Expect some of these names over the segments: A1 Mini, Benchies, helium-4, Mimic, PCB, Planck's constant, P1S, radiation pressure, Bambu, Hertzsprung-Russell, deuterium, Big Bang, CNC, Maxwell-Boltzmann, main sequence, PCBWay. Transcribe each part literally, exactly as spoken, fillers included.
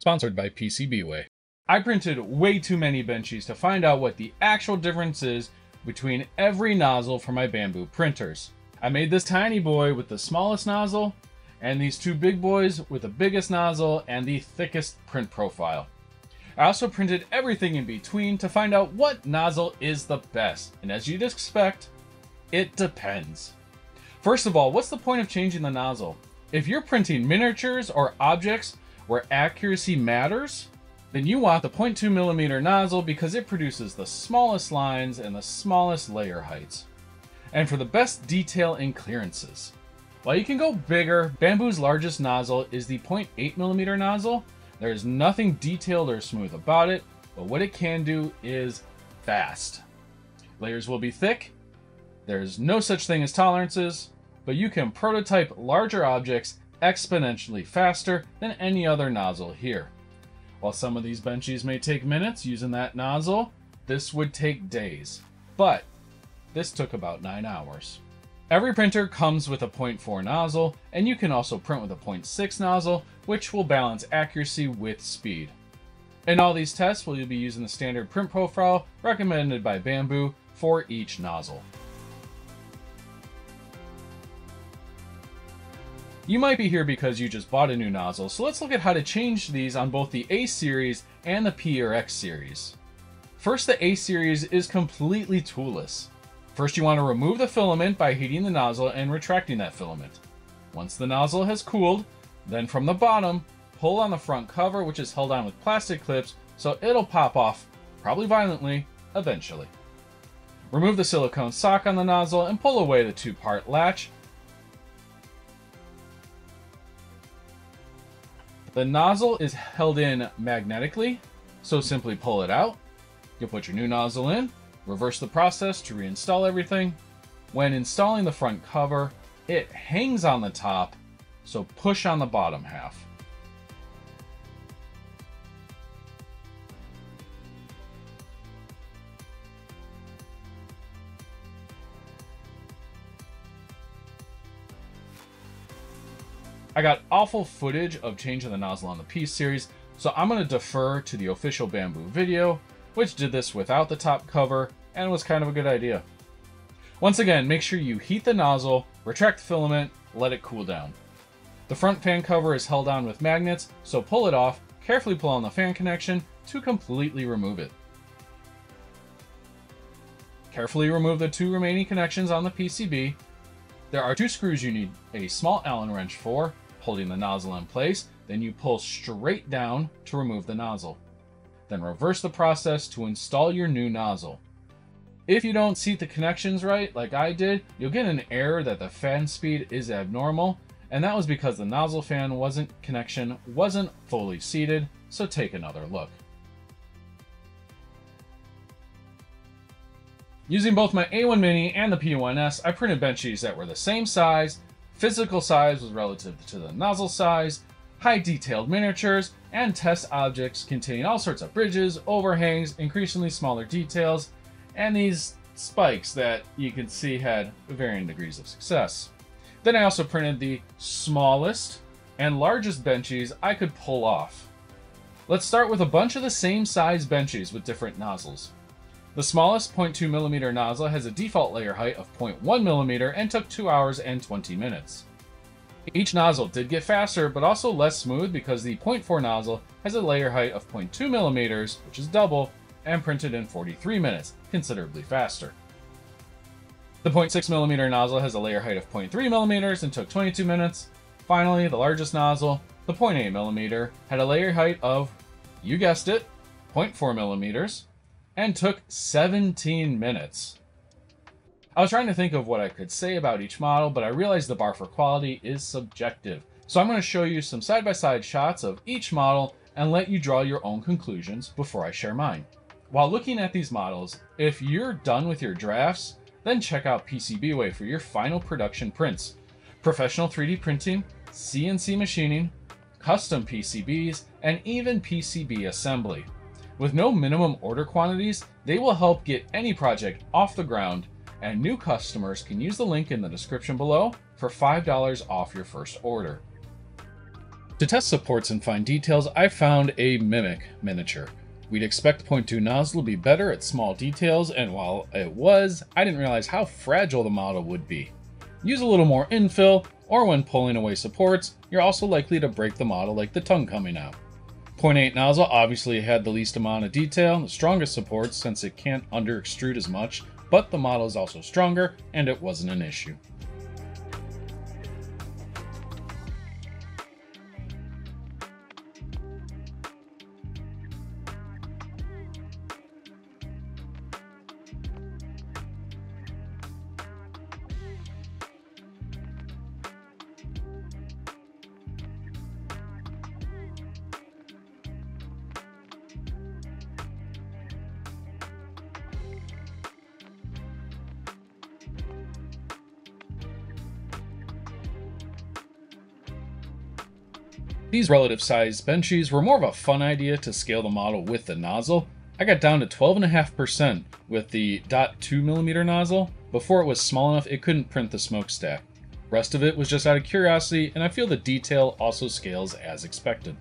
Sponsored by PCBWay. I printed way too many benchies to find out what the actual difference is between every nozzle for my Bambu printers. I made this tiny boy with the smallest nozzle and these two big boys with the biggest nozzle and the thickest print profile. I also printed everything in between to find out what nozzle is the best. And as you'd expect, it depends. First of all, what's the point of changing the nozzle? If you're printing miniatures or objects where accuracy matters, then you want the zero point two millimeter nozzle because it produces the smallest lines and the smallest layer heights, and for the best detail and clearances. While you can go bigger, Bambu's largest nozzle is the zero point eight millimeter nozzle. There is nothing detailed or smooth about it, but what it can do is fast. Layers will be thick. There's no such thing as tolerances, but you can prototype larger objects exponentially faster than any other nozzle here. While some of these benchies may take minutes using that nozzle, this would take days, but this took about nine hours. Every printer comes with a zero point four nozzle, and you can also print with a zero point six nozzle, which will balance accuracy with speed. In all these tests, we'll be using the standard print profile recommended by Bambu for each nozzle. You might be here because you just bought a new nozzle, so let's look at how to change these on both the A series and the P or X series. First, the A series is completely toolless. First, you want to remove the filament by heating the nozzle and retracting that filament. Once the nozzle has cooled, then from the bottom, pull on the front cover, which is held on with plastic clips, so it'll pop off, probably violently, eventually. Remove the silicone sock on the nozzle and pull away the two-part latch. The nozzle is held in magnetically, so simply pull it out. You'll put your new nozzle in. Reverse the process to reinstall everything. When installing the front cover, it hangs on the top, so push on the bottom half. I got awful footage of changing the nozzle on the P series, so I'm going to defer to the official Bambu video, which did this without the top cover and was kind of a good idea. Once again, make sure you heat the nozzle, retract the filament, let it cool down. The front fan cover is held on with magnets, so pull it off, carefully pull on the fan connection to completely remove it. Carefully remove the two remaining connections on the P C B. There are two screws you need a small Allen wrench for, holding the nozzle in place, then you pull straight down to remove the nozzle. Then reverse the process to install your new nozzle. If you don't seat the connections right, like I did, you'll get an error that the fan speed is abnormal, and that was because the nozzle fan wasn't connection wasn't fully seated, so take another look. Using both my A one Mini and the P one S, I printed benchies that were the same size, physical size was relative to the nozzle size, high detailed miniatures, and test objects containing all sorts of bridges, overhangs, increasingly smaller details, and these spikes that you can see had varying degrees of success. Then I also printed the smallest and largest benchies I could pull off. Let's start with a bunch of the same size benchies with different nozzles. The smallest zero point two millimeter nozzle has a default layer height of zero point one millimeter and took two hours and twenty minutes. Each nozzle did get faster, but also less smooth because the zero point four nozzle has a layer height of zero point two millimeters, which is double, and printed in forty-three minutes, considerably faster. The zero point six millimeter nozzle has a layer height of zero point three millimeters and took twenty-two minutes. Finally, the largest nozzle, the zero point eight millimeter, had a layer height of, you guessed it, zero point four millimeters, and took seventeen minutes. I was trying to think of what I could say about each model, but I realized the bar for quality is subjective. So I'm going to show you some side-by-side shots of each model and let you draw your own conclusions before I share mine. While looking at these models, if you're done with your drafts, then check out PCBWay for your final production prints. Professional three D printing, C N C machining, custom P C Bs, and even P C B assembly. With no minimum order quantities, they will help get any project off the ground, and new customers can use the link in the description below for five dollars off your first order. To test supports and find details, I found a Mimic miniature. We'd expect point two nozzle to be better at small details, and while it was, I didn't realize how fragile the model would be. Use a little more infill, or when pulling away supports, you're also likely to break the model like the tongue coming out. point eight nozzle obviously had the least amount of detail and the strongest supports since it can't under extrude as much, but the model is also stronger and it wasn't an issue. These relative size benchies were more of a fun idea to scale the model with the nozzle. I got down to twelve point five percent with the point two millimeter nozzle before it was small enough it couldn't print the smokestack. Rest of it was just out of curiosity, and I feel the detail also scales as expected.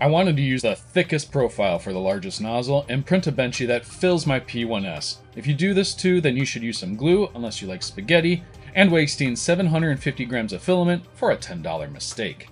I wanted to use the thickest profile for the largest nozzle and print a benchy that fills my P one S. If you do this too, then you should use some glue unless you like spaghetti and wasting seven hundred fifty grams of filament for a ten dollar mistake.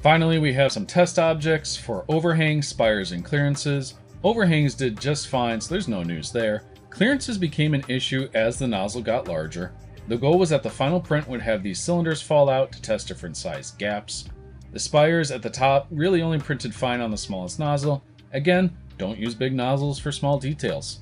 Finally, we have some test objects for overhangs, spires, and clearances. Overhangs did just fine, so there's no news there. Clearances became an issue as the nozzle got larger. The goal was that the final print would have these cylinders fall out to test different size gaps. The spires at the top really only printed fine on the smallest nozzle. Again, don't use big nozzles for small details.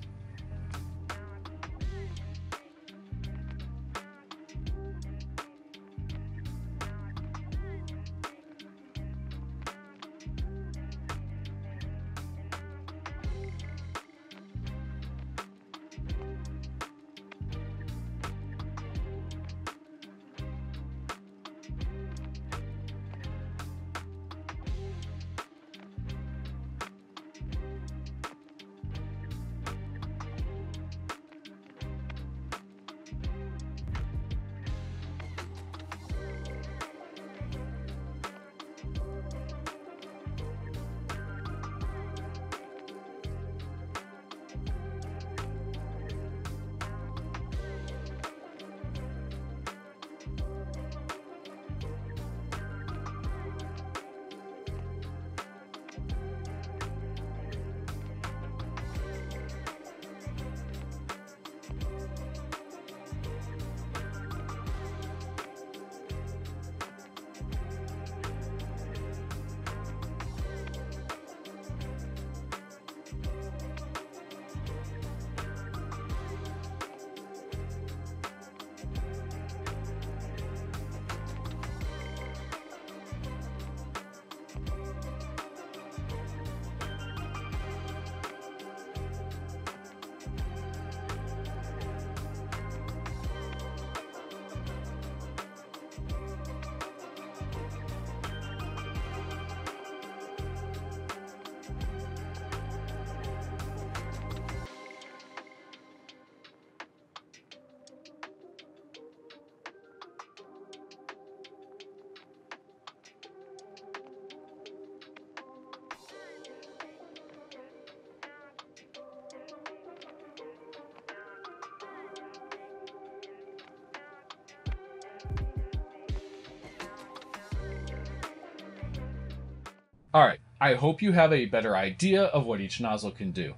Alright, I hope you have a better idea of what each nozzle can do.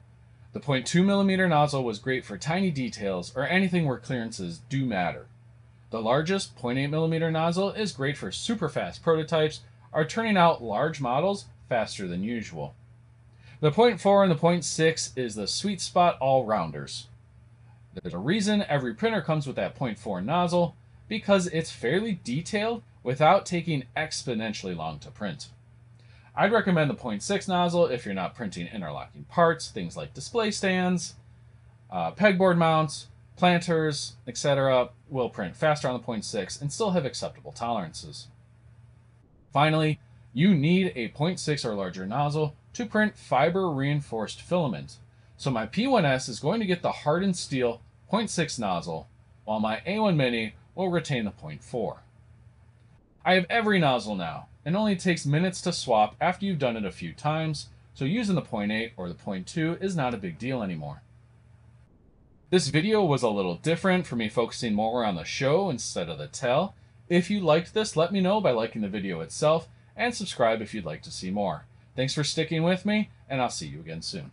The zero point two millimeter nozzle was great for tiny details or anything where clearances do matter. The largest zero point eight millimeter nozzle is great for super fast prototypes or turning out large models faster than usual. The zero point four and the zero point six is the sweet spot all-rounders. There's a reason every printer comes with that zero point four nozzle, because it's fairly detailed without taking exponentially long to print. I'd recommend the zero point six nozzle if you're not printing interlocking parts, things like display stands, uh, pegboard mounts, planters, et cetera will print faster on the zero point six and still have acceptable tolerances. Finally, you need a zero point six or larger nozzle to print fiber reinforced filament. So my P one S is going to get the hardened steel zero point six nozzle, while my A one Mini will retain the zero point four. I have every nozzle now, and only takes minutes to swap after you've done it a few times, so using the zero point eight or the zero point two is not a big deal anymore. This video was a little different for me, focusing more on the show instead of the tell. If you liked this, let me know by liking the video itself, and subscribe if you'd like to see more. Thanks for sticking with me, and I'll see you again soon.